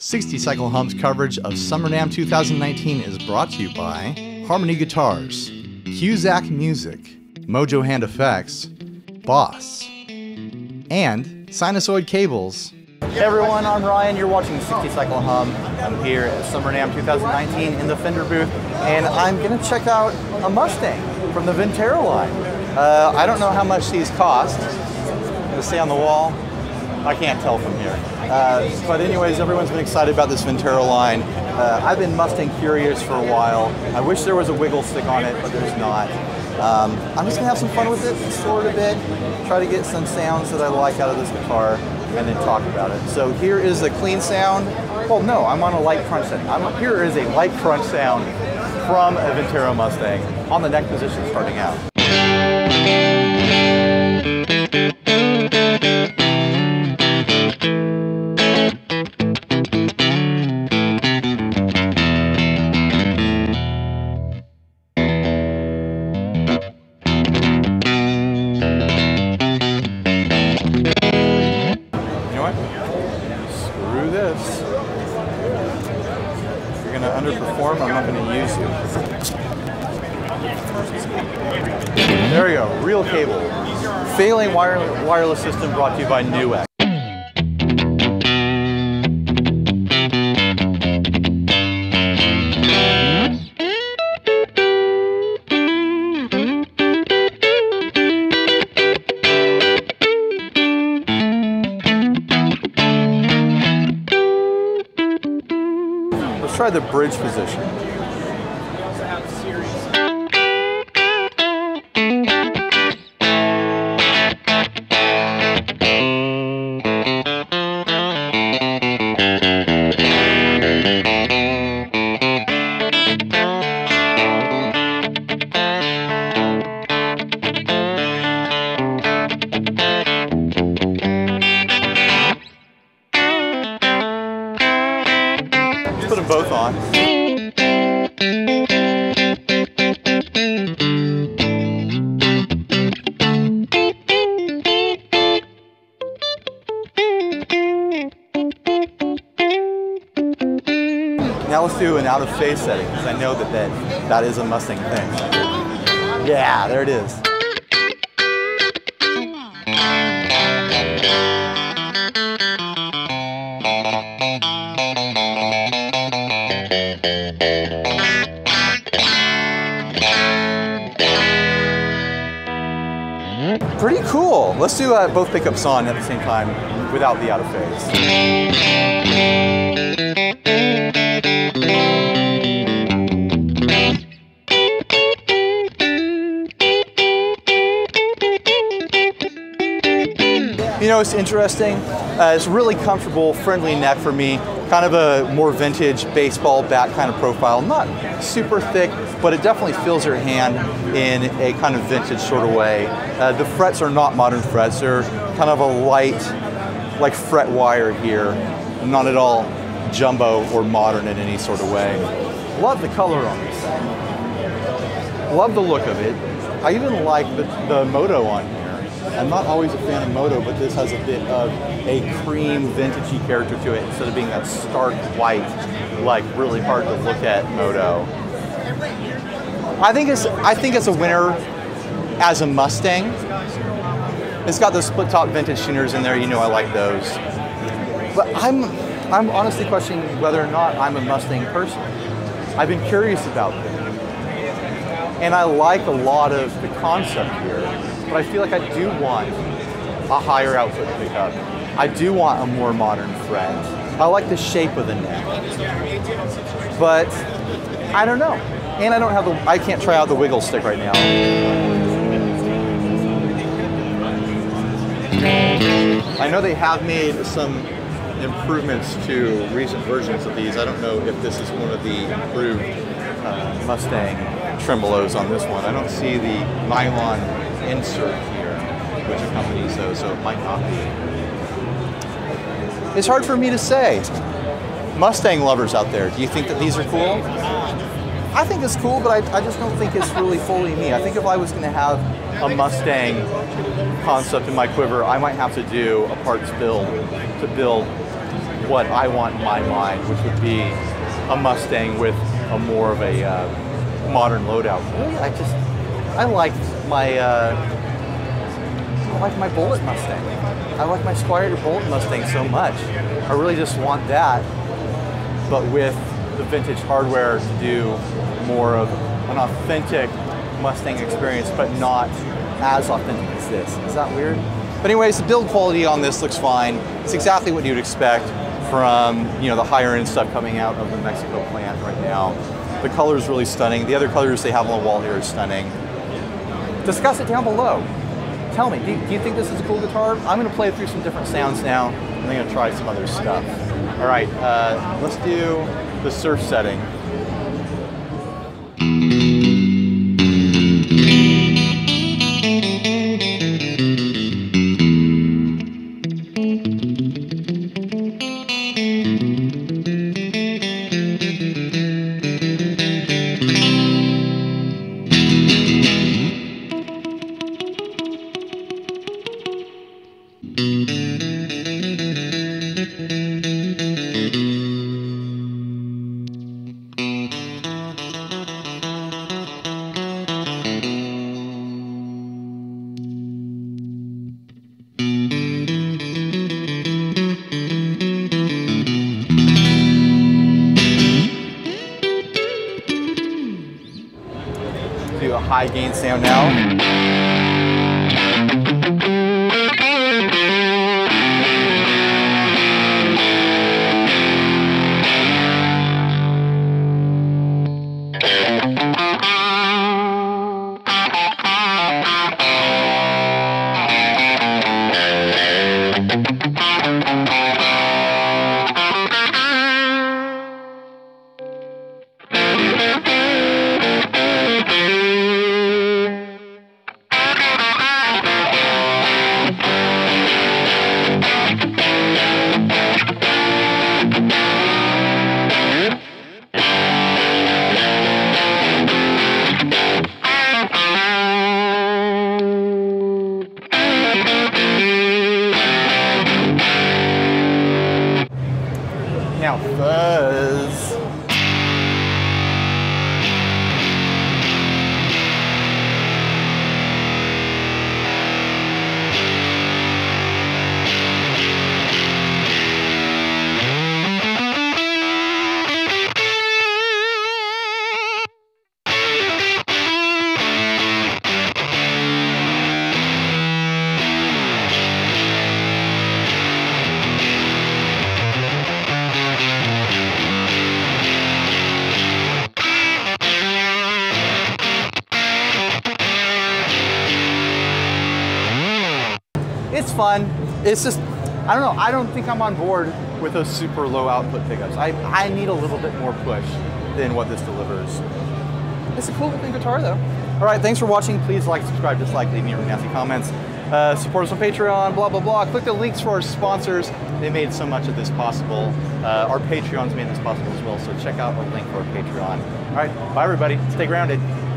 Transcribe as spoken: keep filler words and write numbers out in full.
sixty Cycle Hum's coverage of Summer NAMM two thousand nineteen is brought to you by Harmony Guitars, Cusack Music, Mojo Hand Effects, Boss, and Sinusoid Cables. Hey everyone, I'm Ryan, you're watching sixty Cycle Hum. I'm here at Summer NAMM two thousand nineteen in the Fender booth, and I'm going to check out a Mustang from the Vintera line. Uh, I don't know how much these cost. They say on the wall. I can't tell from here. Uh, but anyways, everyone's been excited about this Vintera line. Uh, I've been Mustang curious for a while. I wish there was a wiggle stick on it, but there's not. Um, I'm just going to have some fun with it, explore it a bit, try to get some sounds that I like out of this guitar, and then talk about it. So here is a clean sound. Well, no, I'm on a light crunch setting. I'm, here is a light crunch sound from a Vintera Mustang on the neck position starting out. Underperform, I'm not going to use you. There we go, real cable. Failing wire wireless system brought to you by NUWACS. Try the bridge position. Put them both on. Now let's do an out of phase setting, because I know that, that that is a Mustang thing. Yeah, there it is. Pretty cool. Let's do uh, both pickups on at the same time without the out of phase. You know, it's interesting. Uh, it's really comfortable, friendly neck for me. Kind of a more vintage baseball bat kind of profile. Not super thick, but it definitely fills your hand in a kind of vintage sort of way. Uh, the frets are not modern frets. They're kind of a light, like fret wire here. Not at all jumbo or modern in any sort of way. Love the color on this thing. Love the look of it. I even like the, the moto on here. I'm not always a fan of moto, but this has a bit of a cream vintagey character to it instead of being that stark white, like really hard to look at moto. I think it's I think it's a winner as a Mustang. It's got those split top vintage tuners in there, you know I like those. But I'm I'm honestly questioning whether or not I'm a Mustang person. I've been curious about them. And I like a lot of the concept here, but I feel like I do want a higher output pickup. I do want a more modern fret. I like the shape of the neck, but I don't know. And I don't have the, I can't try out the wiggle stick right now. I know they have made some improvements to recent versions of these. I don't know if this is one of the improved uh, Mustang tremolos on this one. I don't see the nylon insert here, which accompanies those, so it might not be. It's hard for me to say. Mustang lovers out there, do you think that these are cool? I think it's cool, but I, I just don't think it's really fully me. I think if I was going to have a Mustang concept in my quiver, I might have to do a parts build to build what I want in my mind, which would be a Mustang with a more of a uh, modern loadout. I just, I liked my, uh, I liked my Bullet Mustang. I like my Squier to Bullet Mustang so much. I really just want that, but with the vintage hardware to do more of an authentic Mustang experience, but not as authentic as this. Is that weird? But anyways, the build quality on this looks fine. It's exactly what you'd expect from, you know, the higher end stuff coming out of the Mexico plant right now. The color is really stunning. The other colors they have on the wall here is stunning. Discuss it down below. Tell me, do you, do you think this is a cool guitar? I'm gonna play through some different sounds now, and I'm gonna try some other stuff. All right, uh, let's do the surf setting. High gain sound now. It's fun. It's just, I don't know. I don't think I'm on board with those super low output pickups. I, I need a little bit more push than what this delivers. It's a cool looking guitar though. All right, thanks for watching. Please like, subscribe, dislike, leave me your nasty comments. Uh, support us on Patreon, blah, blah, blah. Click the links for our sponsors. They made so much of this possible. Uh, our Patreons made this possible as well. So check out our link for our Patreon. All right, bye everybody. Stay grounded.